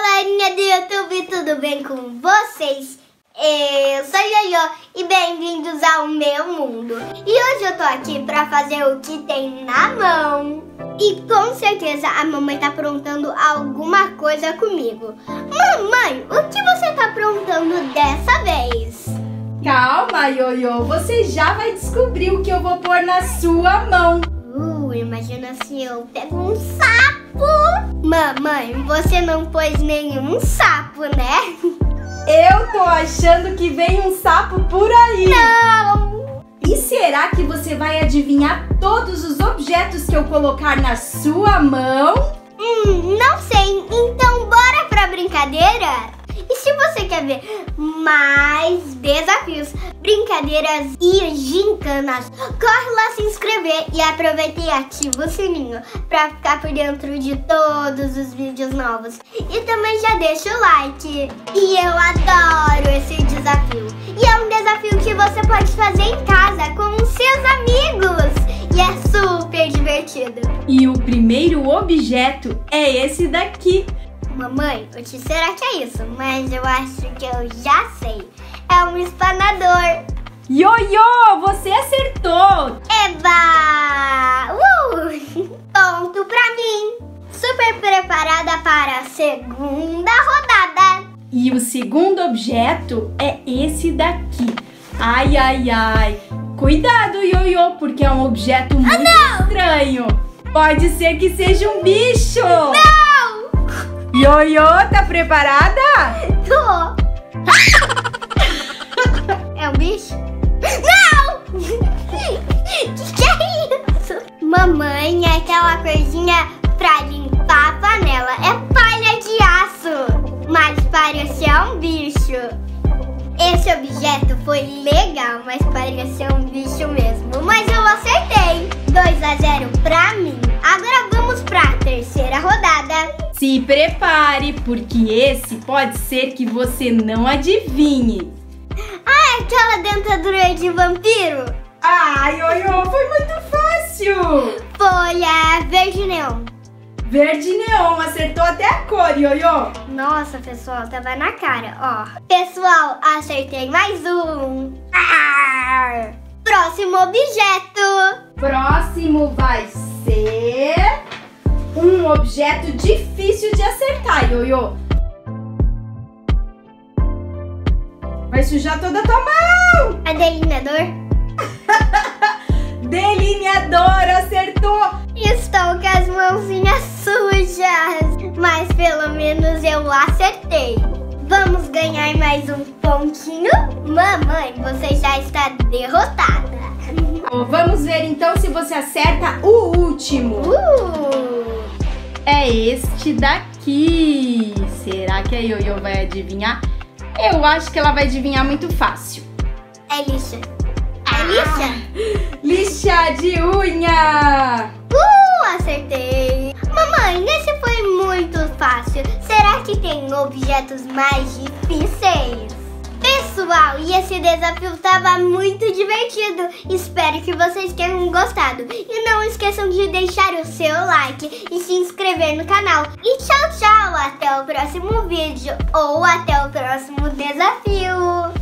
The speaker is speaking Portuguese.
galerinha do YouTube, tudo bem com vocês? Eu sou Yoyo e bem-vindos ao meu mundo. E hoje eu tô aqui pra fazer o que tem na mão. E com certeza a mamãe tá aprontando alguma coisa comigo. Mamãe, o que você tá aprontando dessa vez? Calma, Yoyo, você já vai descobrir o que eu vou pôr na sua mão. Imagina se eu pego um sapo. Mamãe, você não pôs nenhum sapo, né? Eu tô achando que vem um sapo por aí. Não! E será que você vai adivinhar todos os objetos que eu colocar na sua mão? Não sei, então bora pra brincadeira? E se você quer ver mais desafios, brincadeiras e gincanas, corre lá se inscrever e aproveita e ativa o sininho pra ficar por dentro de todos os vídeos novos. E também já deixa o like. E eu adoro esse desafio. E é um desafio que você pode fazer em casa com os seus amigos. E é super divertido. E o primeiro objeto é esse daqui. Mamãe, o que será que é isso? Mas eu acho que eu já sei. É um espanador. Yoyo, você acertou! Eba! Ponto pra mim! Super preparada para a segunda rodada. E o segundo objeto é esse daqui. Ai, ai, ai. Cuidado, Yoyo, porque é um objeto muito estranho. Pode ser que seja um bicho. Não! Yoyo, tá preparada? Tô! É um bicho? Não! Que é isso? Mamãe, é aquela coisinha pra limpar a panela. É palha de aço, mas parecia um bicho. Esse objeto foi legal, mas parecia um bicho mesmo. Mas eu acertei! 2-0 pra mim. Agora vamos pra terceira rodada. Se prepare, porque esse pode ser que você não adivinhe. Ah, é aquela dentadura de vampiro? Ah, Yoyo, foi muito fácil. Folha verde neon. Verde neon, acertou até a cor, Yoyo. Nossa, pessoal, tava na cara, ó. Pessoal, acertei mais um. Ah! Próximo objeto. Próximo vai ser... um objeto difícil de acertar, Yoyo. Vai sujar toda a tua mão. É delineador? Delineador, acertou. Estou com as mãozinhas sujas, mas pelo menos eu acertei. Vamos ganhar mais um pontinho? Mamãe, você já está derrotada. Vamos ver então se você acerta o último. É este daqui. Será que a Yoyo vai adivinhar? Eu acho que ela vai adivinhar muito fácil. É lixa. É lixa? Lixa de unha. Acertei. Mamãe, esse foi muito fácil. Será que tem objetos mais difíceis? Pessoal, e esse desafio estava muito divertido. Espero que vocês tenham gostado. E não esqueçam de deixar o seu like e se inscrever no canal. E tchau, tchau! Até o próximo vídeo ou até o próximo desafio!